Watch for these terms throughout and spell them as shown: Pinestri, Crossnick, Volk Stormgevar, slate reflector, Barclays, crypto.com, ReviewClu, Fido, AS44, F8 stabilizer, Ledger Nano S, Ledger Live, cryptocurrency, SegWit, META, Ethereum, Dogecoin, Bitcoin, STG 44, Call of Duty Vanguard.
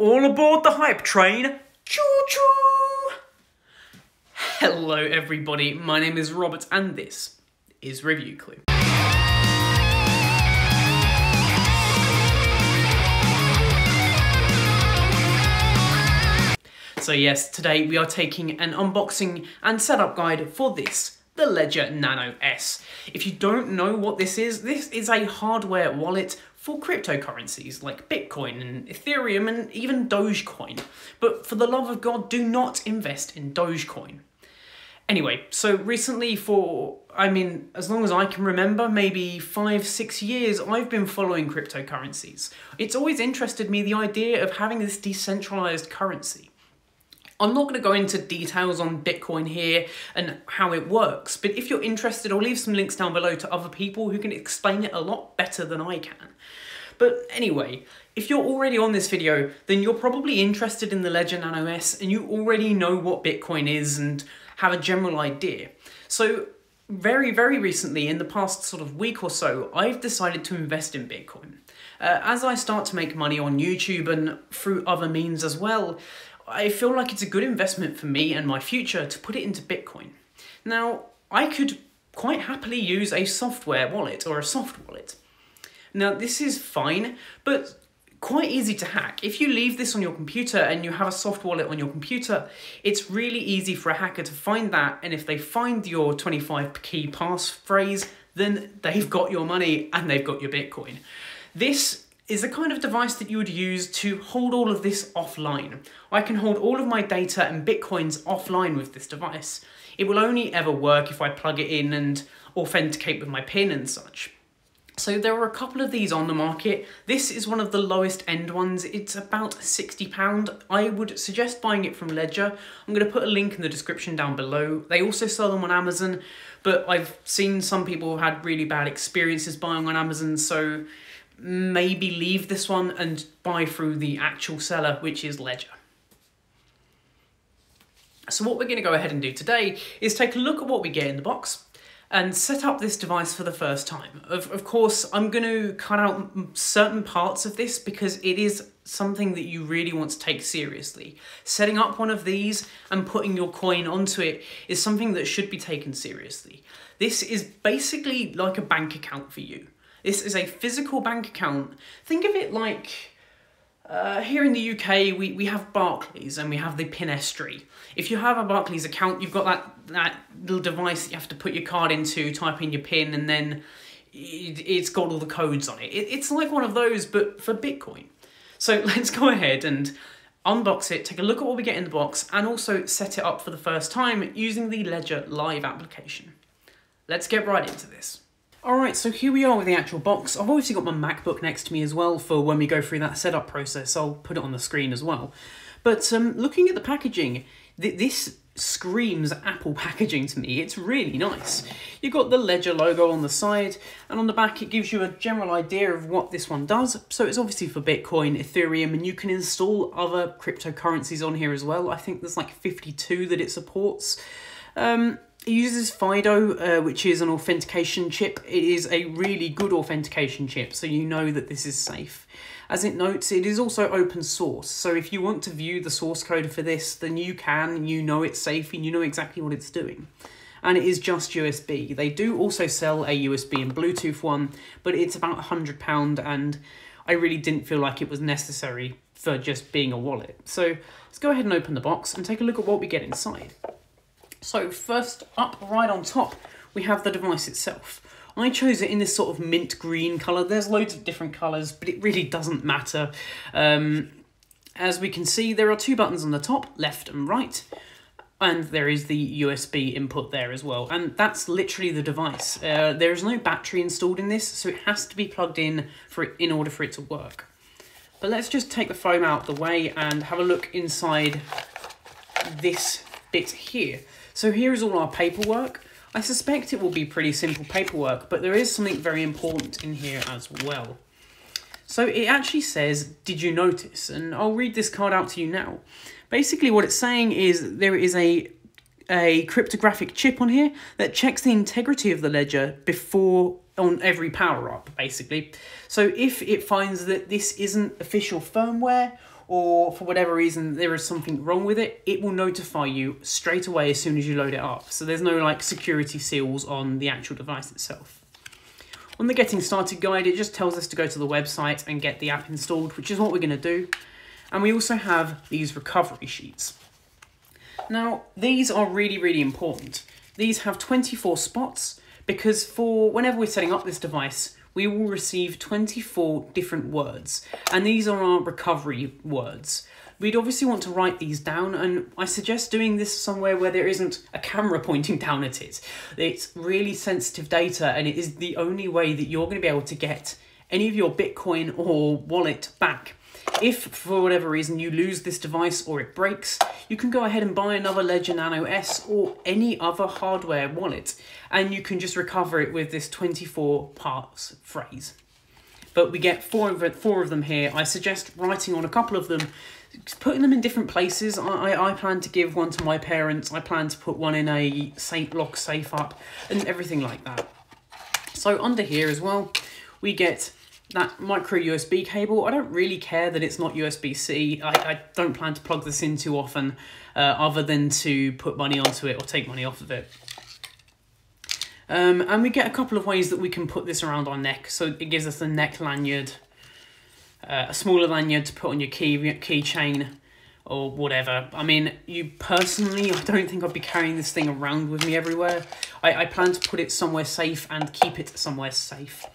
All aboard the hype train, choo-choo! Hello everybody, my name is Robert and this is Review Clue. So yes, today we are taking an unboxing and setup guide for this, the Ledger Nano S. If you don't know what this is a hardware wallet for cryptocurrencies like Bitcoin and Ethereum and even Dogecoin. But for the love of God, do not invest in Dogecoin. Anyway, so recently for, I mean, as long as I can remember, maybe 5-6 years, I've been following cryptocurrencies. It's always interested me the idea of having this decentralized currency. I'm not going to go into details on Bitcoin here and how it works, but if you're interested, I'll leave some links down below to other people who can explain it a lot better than I can. But anyway, if you're already on this video, then you're probably interested in the Ledger Nano S and you already know what Bitcoin is and have a general idea. So very recently, in the past sort of week or so, I've decided to invest in Bitcoin. As I start to make money on YouTube and through other means as well, I feel like it's a good investment for me and my future to put it into Bitcoin. Now, I could quite happily use a software wallet or a soft wallet. Now, this is fine, but quite easy to hack. If you leave this on your computer and you have a soft wallet on your computer, it's really easy for a hacker to find that, and if they find your 25-key passphrase, then they've got your money and they've got your Bitcoin. This is the kind of device that you would use to hold all of this offline. I can hold all of my data and Bitcoins offline with this device. It will only ever work if I plug it in and authenticate with my PIN and such. So there are a couple of these on the market. This is one of the lowest end ones. It's about £60. I would suggest buying it from Ledger. I'm going to put a link in the description down below. They also sell them on Amazon, but I've seen some people who had really bad experiences buying on Amazon, so maybe leave this one and buy through the actual seller, which is Ledger. So what we're going to go ahead and do today is take a look at what we get in the box and set up this device for the first time. Of course, I'm going to cut out certain parts of this because it is something that you really want to take seriously. Setting up one of these and putting your coin onto it is something that should be taken seriously. This is basically like a bank account for you. This is a physical bank account. Think of it like, here in the UK, we have Barclays and we have the Pinestri. If you have a Barclays account, you've got that little device that you have to put your card into, type in your PIN, and then it's got all the codes on it. It's like one of those, but for Bitcoin. So let's go ahead and unbox it, take a look at what we get in the box, and also set it up for the first time using the Ledger Live application. Let's get right into this. Alright, so here we are with the actual box. I've obviously got my MacBook next to me as well for when we go through that setup process. I'll put it on the screen as well. But looking at the packaging, this screams Apple packaging to me. It's really nice. You've got the Ledger logo on the side, and on the back it gives you a general idea of what this one does. So it's obviously for Bitcoin, Ethereum, and you can install other cryptocurrencies on here as well. I think there's like 52 that it supports. It uses Fido, which is an authentication chip. It is a really good authentication chip, so you know that this is safe. As it notes, it is also open source, so if you want to view the source code for this, then you can, you know it's safe, and you know exactly what it's doing. And it is just USB. They do also sell a USB and Bluetooth one, but it's about £100, and I really didn't feel like it was necessary for just being a wallet. So let's go ahead and open the box and take a look at what we get inside. So first up, right on top, we have the device itself. I chose it in this sort of mint green colour. There's loads of different colours, but it really doesn't matter. As we can see, there are two buttons on the top, left and right. And there is the USB input there as well. And that's literally the device. There is no battery installed in this, so it has to be plugged in in order for it to work. But let's just take the foam out of the way and have a look inside this bit here. So here is all our paperwork. I suspect it will be pretty simple paperwork, but there is something very important in here as well. So it actually says, "Did you notice?" And I'll read this card out to you now. Basically what it's saying is there is a cryptographic chip on here that checks the integrity of the ledger before on every power up, basically. So if it finds that this isn't official firmware or for whatever reason there is something wrong with it, it will notify you straight away as soon as you load it up. So there's no like security seals on the actual device itself. On the Getting Started guide, it just tells us to go to the website and get the app installed, which is what we're going to do. And we also have these recovery sheets. Now, these are really, really important. These have 24 spots because for whenever we're setting up this device, we will receive 24 different words. And these are our recovery words. We'd obviously want to write these down, and I suggest doing this somewhere where there isn't a camera pointing down at it. It's really sensitive data, and it is the only way that you're going to be able to get any of your Bitcoin or wallet back. If, for whatever reason, you lose this device or it breaks, you can go ahead and buy another Ledger Nano S or any other hardware wallet, and you can just recover it with this 24-part phrase. But we get four of them here. I suggest writing on a couple of them, putting them in different places. I plan to give one to my parents. I plan to put one in a safe lock safe up and everything like that. So under here as well, we get that micro USB cable. I don't really care that it's not USB-C. I don't plan to plug this in too often other than to put money onto it or take money off of it. And we get a couple of ways that we can put this around our neck. So it gives us a neck lanyard, a smaller lanyard to put on your keychain or whatever. I mean, you personally, I don't think I'd be carrying this thing around with me everywhere. I plan to put it somewhere safe and keep it somewhere safe.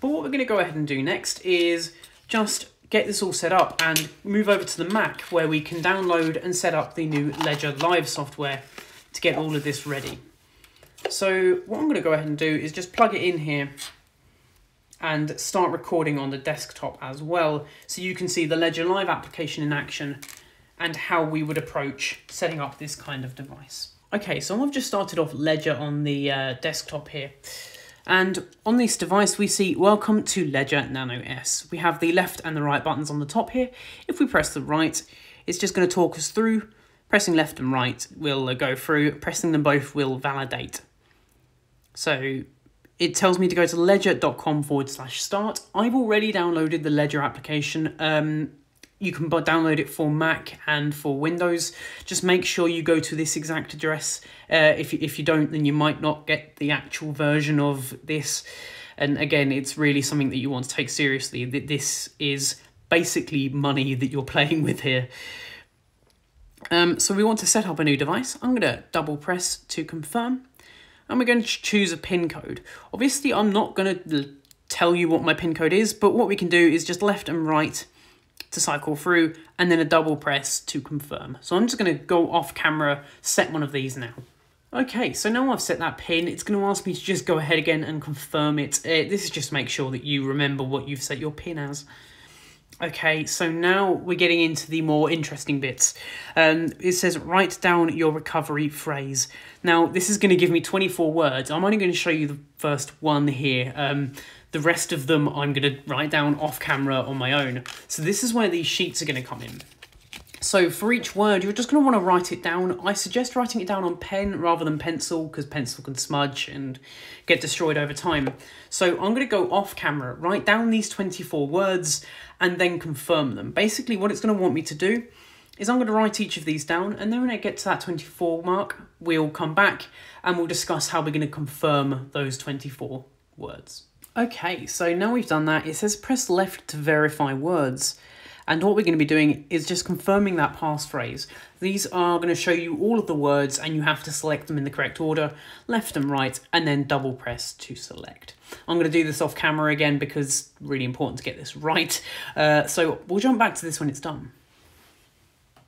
But what we're going to go ahead and do next is just get this all set up and move over to the Mac, where we can download and set up the new Ledger Live software to get all of this ready. So what I'm going to go ahead and do is just plug it in here and start recording on the desktop as well, so you can see the Ledger Live application in action and how we would approach setting up this kind of device. Okay, so I've just started off Ledger on the desktop here. And on this device, we see Welcome to Ledger Nano S. We have the left and the right buttons on the top here. If we press the right, it's just going to talk us through. Pressing left and right will go through. Pressing them both will validate. So it tells me to go to ledger.com/start. I've already downloaded the Ledger application. You can download it for Mac and for Windows. Just make sure you go to this exact address. If you don't, then you might not get the actual version of this. And again, it's really something that you want to take seriously. This is basically money that you're playing with here. So we want to set up a new device. I'm going to double press to confirm. And we're going to choose a PIN code. Obviously, I'm not going to tell you what my PIN code is, but what we can do is just left and right to cycle through, and then a double press to confirm. So I'm just going to go off camera, set one of these now. Okay, so now I've set that pin, it's going to ask me to just go ahead again and confirm it. This is just to make sure that you remember what you've set your pin as. Okay, so now we're getting into the more interesting bits. It says write down your recovery phrase. Now, this is going to give me 24 words. I'm only going to show you the first one here. The rest of them I'm going to write down off camera on my own. So this is where these sheets are going to come in. So for each word, you're just going to want to write it down. I suggest writing it down on pen rather than pencil, because pencil can smudge and get destroyed over time. So I'm going to go off camera, write down these 24 words and then confirm them. Basically what it's going to want me to do is I'm going to write each of these down, and then when I get to that 24 mark, we'll come back and we'll discuss how we're going to confirm those 24 words. Okay, so now we've done that, it says press left to verify words. And what we're going to be doing is just confirming that passphrase. These are going to show you all of the words and you have to select them in the correct order, left and right, and then double press to select. I'm going to do this off camera again because it's really important to get this right. So we'll jump back to this when it's done.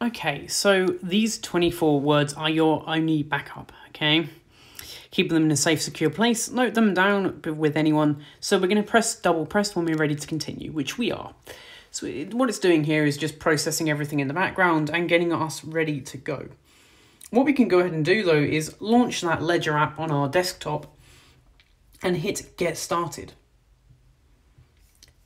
Okay, so these 24 words are your only backup, okay? Keep them in a safe, secure place. Note them down with anyone. So we're going to press double press when we're ready to continue, which we are. So what it's doing here is just processing everything in the background and getting us ready to go. What we can go ahead and do though is launch that Ledger app on our desktop and hit get started.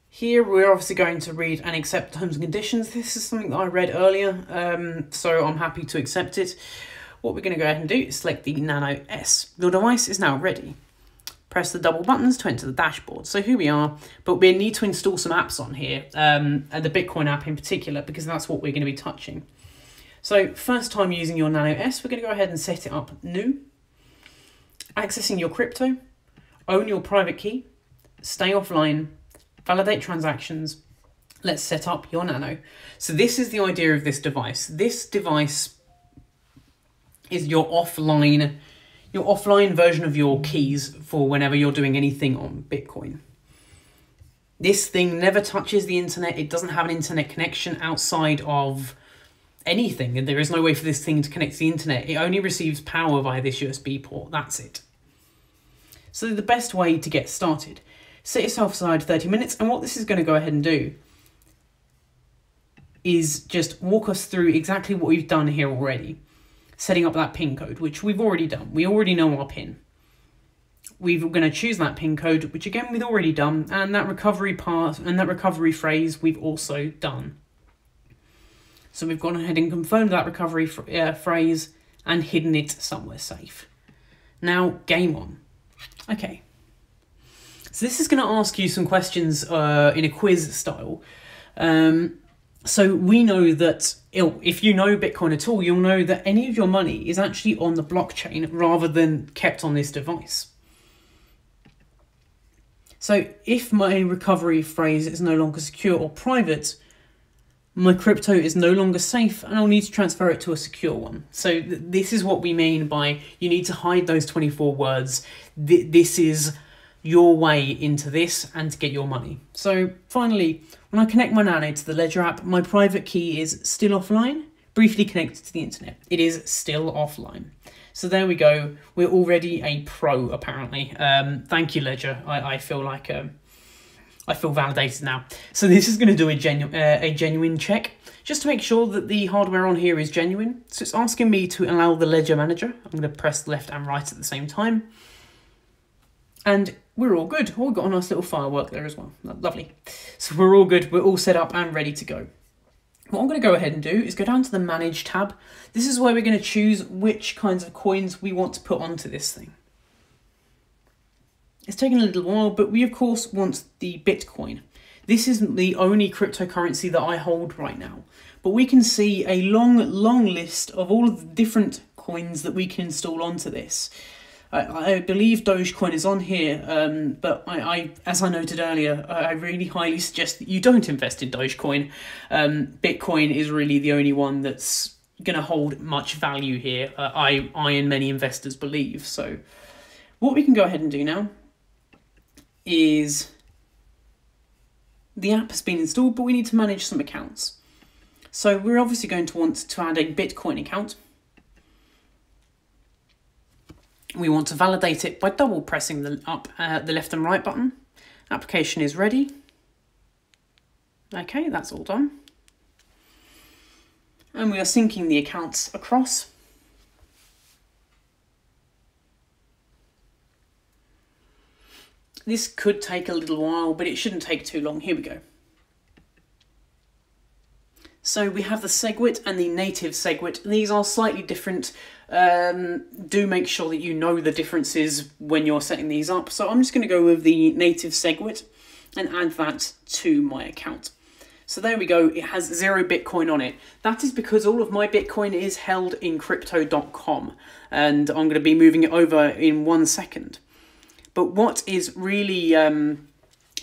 Here we're obviously going to read and accept terms and conditions. This is something that I read earlier, so I'm happy to accept it. What we're going to go ahead and do is select the Nano S. Your device is now ready. press the double buttons to enter the dashboard. So here we are, but we need to install some apps on here, and the Bitcoin app in particular, because that's what we're going to be touching. So first time using your Nano S, we're going to go ahead and set it up new. Accessing your crypto, own your private key, stay offline, validate transactions. Let's set up your Nano. So this is the idea of this device. This device is your offline version of your keys for whenever you're doing anything on Bitcoin. This thing never touches the internet. It doesn't have an internet connection outside of anything, and there is no way for this thing to connect to the internet. It only receives power via this USB port. That's it. So the best way to get started, set yourself aside 30 minutes, and what this is going to go ahead and do is just walk us through exactly what we've done here already. Setting up that PIN code, which we've already done. We already know our PIN. We're going to choose that PIN code, which again, we've already done. And that recovery part and that recovery phrase we've also done. So we've gone ahead and confirmed that recovery phrase and hidden it somewhere safe. Now, game on. Okay. So this is going to ask you some questions in a quiz style. So we know that if you know Bitcoin at all, you'll know that any of your money is actually on the blockchain rather than kept on this device. So if my recovery phrase is no longer secure or private, my crypto is no longer safe and I'll need to transfer it to a secure one. So this is what we mean by you need to hide those 24 words. This is your way into this and to get your money. So finally, when I connect my Nano to the Ledger app, my private key is still offline, briefly connected to the internet. It is still offline. So there we go. We're already a pro, apparently. Thank you, Ledger. I feel like I feel validated now. So this is going to do a genuine check just to make sure that the hardware on here is genuine. So it's asking me to allow the Ledger manager. I'm going to press left and right at the same time. And we're all good. Oh, we've got a nice little firework there as well. Lovely. So we're all good. We're all set up and ready to go. What I'm going to go ahead and do is go down to the Manage tab. This is where we're going to choose which kinds of coins we want to put onto this thing. It's taken a little while, but we, of course, want the Bitcoin. This isn't the only cryptocurrency that I hold right now, but we can see a long, long list of all of the different coins that we can install onto this. I believe Dogecoin is on here, but as I noted earlier, I really highly suggest that you don't invest in Dogecoin. Bitcoin is really the only one that's going to hold much value here, I and many investors believe. So what we can go ahead and do now is the app has been installed, but we need to manage some accounts. So we're obviously going to want to add a Bitcoin account. We want to validate it by double pressing the left and right button. Application is ready. Okay, that's all done. And we are syncing the accounts across. This could take a little while, but it shouldn't take too long. Here we go. So we have the SegWit and the native SegWit. These are slightly different. Do make sure that you know the differences when you're setting these up. So I'm just going to go with the native SegWit and add that to my account. So there we go. It has 0 Bitcoin on it. That is because all of my Bitcoin is held in crypto.com. And I'm going to be moving it over in 1 second. But what is really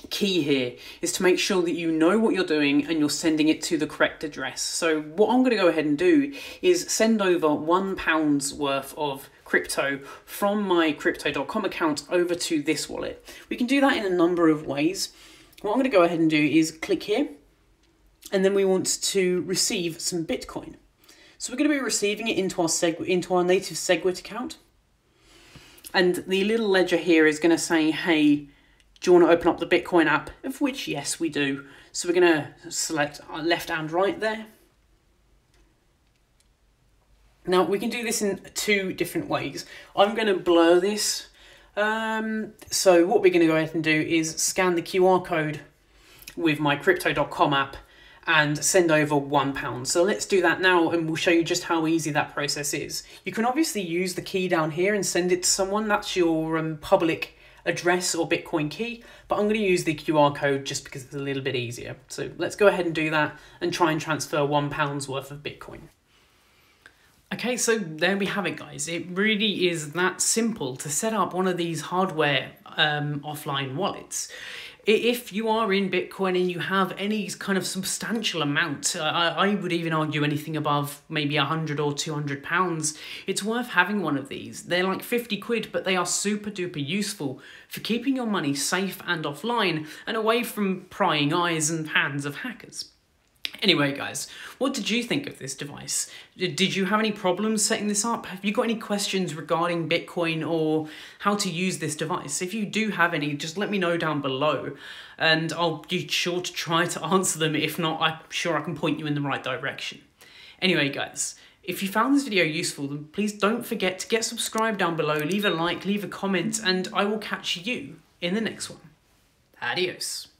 key here is to make sure that you know what you're doing and you're sending it to the correct address. So what I'm going to go ahead and do is send over £1 worth of crypto from my crypto.com account over to this wallet. We can do that in a number of ways. What I'm going to go ahead and do is click here, and then we want to receive some Bitcoin. So we're going to be receiving it into our native SegWit account. And the little ledger here is going to say, hey, do you want to open up the Bitcoin app? Of which, yes, we do. So we're going to select our left and right there. Now, we can do this in 2 different ways. I'm going to blur this. So what we're going to go ahead and do is scan the QR code with my crypto.com app and send over £1. So let's do that now, and we'll show you just how easy that process is. You can obviously use the key down here and send it to someone. That's your public address or Bitcoin key, but I'm going to use the QR code just because it's a little bit easier. So let's go ahead and do that and try and transfer £1 worth of Bitcoin. Okay, so there we have it, guys. It really is that simple to set up one of these hardware offline wallets. If you are in Bitcoin and you have any kind of substantial amount, I would even argue anything above maybe £100 or £200, it's worth having one of these. They're like 50 quid, but they are super duper useful for keeping your money safe and offline and away from prying eyes and hands of hackers. Anyway, guys, what did you think of this device? Did you have any problems setting this up? Have you got any questions regarding Bitcoin or how to use this device? If you do have any, just let me know down below and I'll be sure to try to answer them. If not, I'm sure I can point you in the right direction. Anyway, guys, if you found this video useful, then please don't forget to get subscribed down below, leave a like, leave a comment, and I will catch you in the next one. Adios.